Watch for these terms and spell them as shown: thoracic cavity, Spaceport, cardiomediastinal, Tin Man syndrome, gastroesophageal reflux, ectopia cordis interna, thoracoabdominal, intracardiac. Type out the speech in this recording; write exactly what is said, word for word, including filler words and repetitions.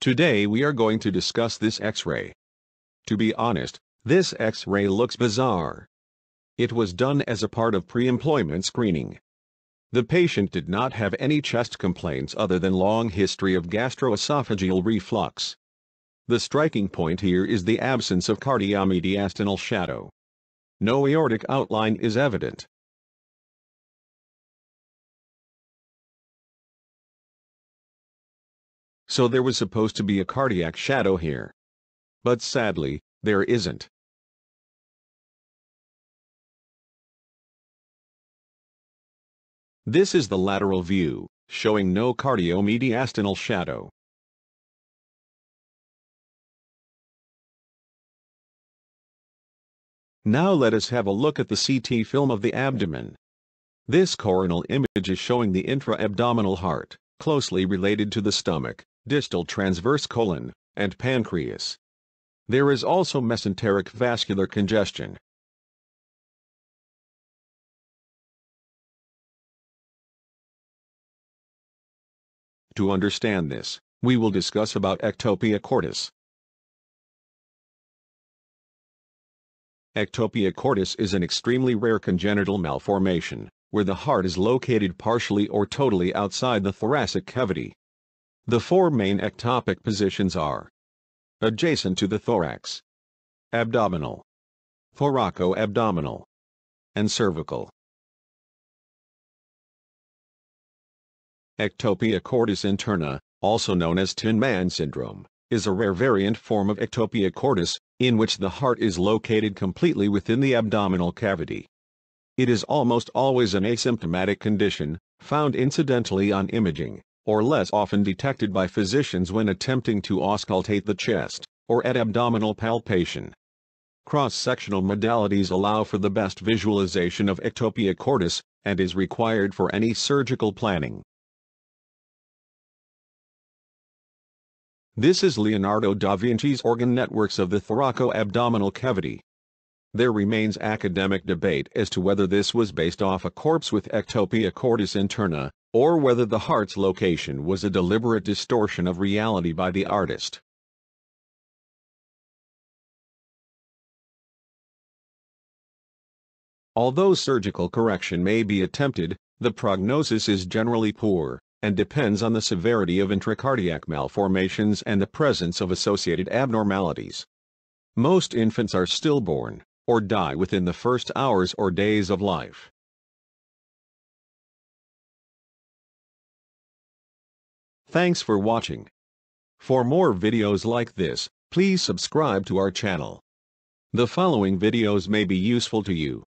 Today we are going to discuss this X-ray. To be honest, this X-ray looks bizarre. It was done as a part of pre-employment screening. The patient did not have any chest complaints other than long history of gastroesophageal reflux. The striking point here is the absence of cardiomediastinal shadow. No aortic outline is evident. So there was supposed to be a cardiac shadow here. But sadly, there isn't. This is the lateral view, showing no cardiomediastinal shadow. Now let us have a look at the C T film of the abdomen. This coronal image is showing the intraabdominal heart, closely related to the stomach, distal transverse colon, and pancreas. There is also mesenteric vascular congestion. To understand this, we will discuss about ectopia cordis. Ectopia cordis is an extremely rare congenital malformation, where the heart is located partially or totally outside the thoracic cavity. The four main ectopic positions are adjacent to the thorax, abdominal, thoracoabdominal, and cervical. Ectopia cordis interna, also known as Tin Man syndrome, is a rare variant form of ectopia cordis, in which the heart is located completely within the abdominal cavity. It is almost always an asymptomatic condition, found incidentally on imaging, or less often detected by physicians when attempting to auscultate the chest, or at abdominal palpation. Cross-sectional modalities allow for the best visualization of ectopia cordis, and is required for any surgical planning. This is Leonardo da Vinci's organ networks of the thoracoabdominal cavity. There remains academic debate as to whether this was based off a corpse with ectopia cordis interna, or whether the heart's location was a deliberate distortion of reality by the artist. Although surgical correction may be attempted, the prognosis is generally poor, and depends on the severity of intracardiac malformations and the presence of associated abnormalities. Most infants are stillborn, or die within the first hours or days of life. Thanks for watching. For more videos like this, please subscribe to our channel. The following videos may be useful to you.